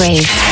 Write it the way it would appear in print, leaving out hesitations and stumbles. Wave.